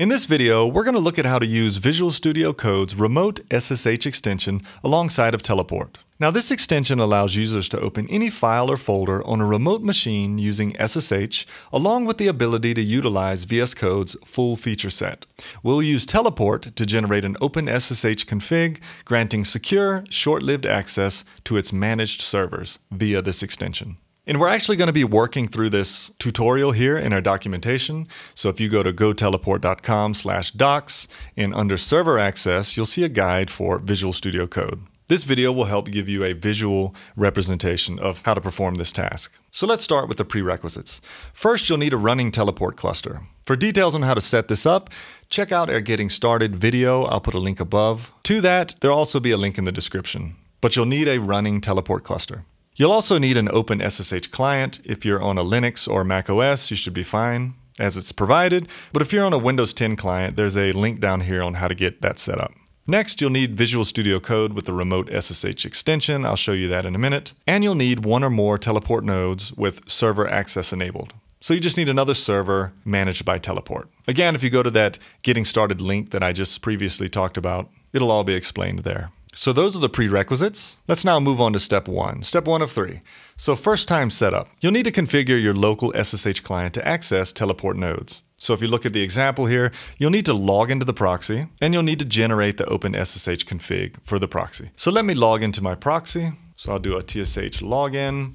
In this video, we're going to look at how to use Visual Studio Code's Remote SSH extension alongside of Teleport. Now, this extension allows users to open any file or folder on a remote machine using SSH, along with the ability to utilize VS Code's full feature set. We'll use Teleport to generate an OpenSSH config, granting secure, short-lived access to its managed servers via this extension. And we're actually going to be working through this tutorial here in our documentation. So if you go to goteleport.com/docs and under server access, you'll see a guide for Visual Studio Code. This video will help give you a visual representation of how to perform this task. So let's start with the prerequisites. First, you'll need a running Teleport cluster. For details on how to set this up, check out our Getting Started video. I'll put a link above to that. There'll also be a link in the description, but you'll need a running Teleport cluster. You'll also need an OpenSSH client. If you're on a Linux or Mac OS, you should be fine as it's provided. But if you're on a Windows 10 client, there's a link down here on how to get that set up. Next, you'll need Visual Studio Code with the remote SSH extension. I'll show you that in a minute. And you'll need one or more Teleport nodes with server access enabled. So you just need another server managed by Teleport. Again, if you go to that Getting Started link that I just previously talked about, it'll all be explained there. So those are the prerequisites. Let's now move on to step one of three. So first time setup. You'll need to configure your local SSH client to access Teleport nodes. So if you look at the example here, you'll need to log into the proxy and you'll need to generate the OpenSSH config for the proxy. So let me log into my proxy. So I'll do a TSH login.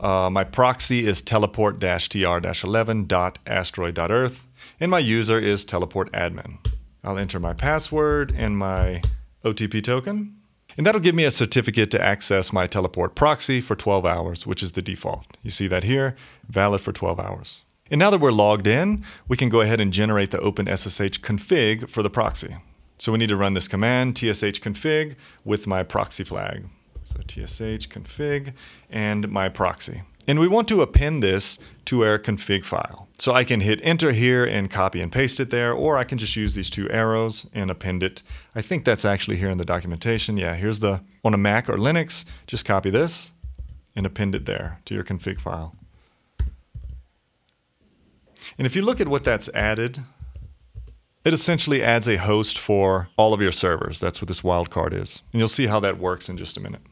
My proxy is teleport-tr-11.asteroid.earth and my user is teleport admin. I'll enter my password and my OTP token, and that'll give me a certificate to access my Teleport proxy for 12 hours, which is the default. You see that here, valid for 12 hours. And now that we're logged in, we can go ahead and generate the OpenSSH config for the proxy. So we need to run this command, TSH config with my proxy flag. So TSH config and my proxy. And we want to append this to our config file. So I can hit enter here and copy and paste it there, or I can just use these two arrows and append it. I think that's actually here in the documentation. Yeah, here's the, on a Mac or Linux, just copy this and append it there to your config file. And if you look at what that's added, it essentially adds a host for all of your servers. That's what this wildcard is. And you'll see how that works in just a minute.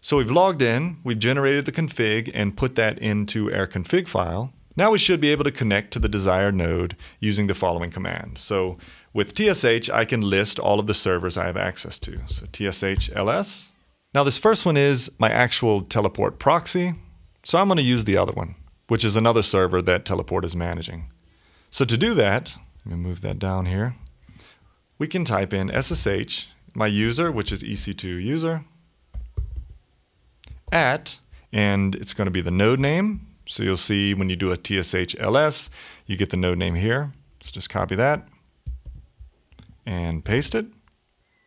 So we've logged in, we've generated the config and put that into our config file. Now we should be able to connect to the desired node using the following command. So with TSH, I can list all of the servers I have access to. So TSH LS. Now this first one is my actual Teleport proxy. So I'm going to use the other one, which is another server that Teleport is managing. So to do that, let me move that down here. We can type in SSH, my user, which is EC2 user. And it's going to be the node name. So you'll see when you do a TSH LS, you get the node name here. Let's just copy that and paste it.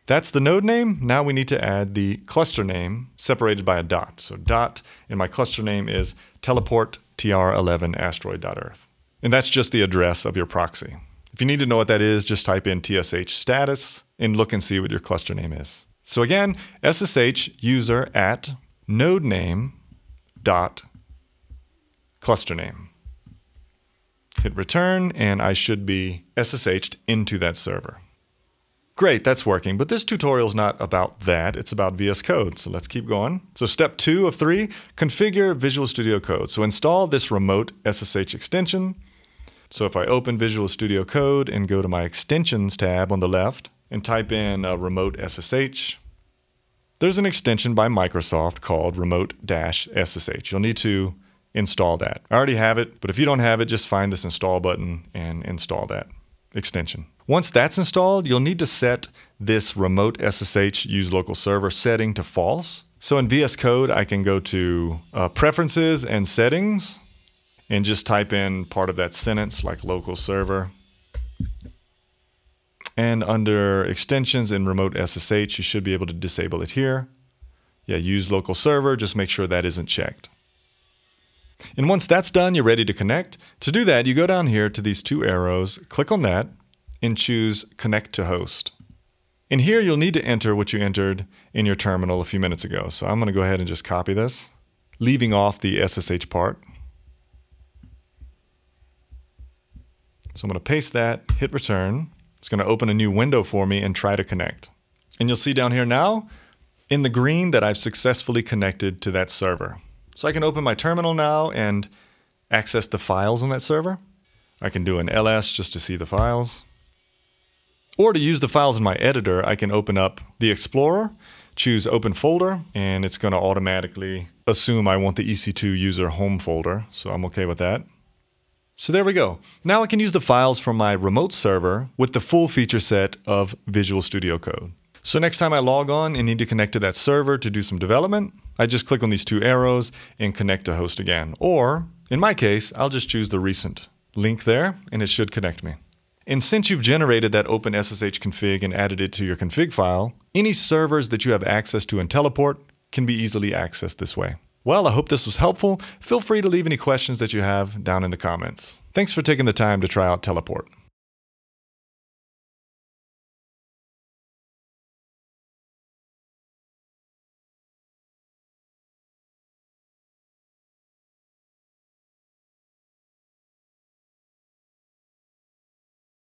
That's the node name. Now we need to add the cluster name separated by a dot. So dot, and my cluster name is teleport tr11asteroid.earth. And that's just the address of your proxy. If you need to know what that is, just type in TSH status and look and see what your cluster name is. So again, SSH user at node name dot cluster name. Hit return and I should be SSH'd into that server. Great, that's working, but this tutorial is not about that, it's about VS Code, so let's keep going. So step 2 of 3, configure Visual Studio Code. So install this remote SSH extension. So if I open Visual Studio Code and go to my extensions tab on the left and type in remote SSH, there's an extension by Microsoft called remote-SSH. You'll need to install that. I already have it, but if you don't have it, just find this install button and install that extension. Once that's installed, you'll need to set this remote SSH use local server setting to false. So in VS Code, I can go to preferences and settings and just type in part of that sentence like local server. And under extensions and remote SSH, you should be able to disable it here. Yeah, use local server, just make sure that isn't checked. And once that's done, you're ready to connect. To do that, you go down here to these two arrows, click on that, and choose connect to host. And here you'll need to enter what you entered in your terminal a few minutes ago. So I'm going to go ahead and just copy this, leaving off the SSH part. So I'm going to paste that, hit return. It's going to open a new window for me and try to connect. And you'll see down here now in the green that I've successfully connected to that server. So I can open my terminal now and access the files on that server. I can do an ls just to see the files. Or to use the files in my editor, I can open up the Explorer, choose Open Folder, and it's going to automatically assume I want the EC2 user home folder, so I'm okay with that. So there we go. Now I can use the files from my remote server with the full feature set of Visual Studio Code. So next time I log on and need to connect to that server to do some development, I just click on these two arrows and connect to host again. Or, in my case, I'll just choose the recent link there, and it should connect me. And since you've generated that OpenSSH config and added it to your config file, any servers that you have access to in Teleport can be easily accessed this way. Well, I hope this was helpful. Feel free to leave any questions that you have down in the comments. Thanks for taking the time to try out Teleport.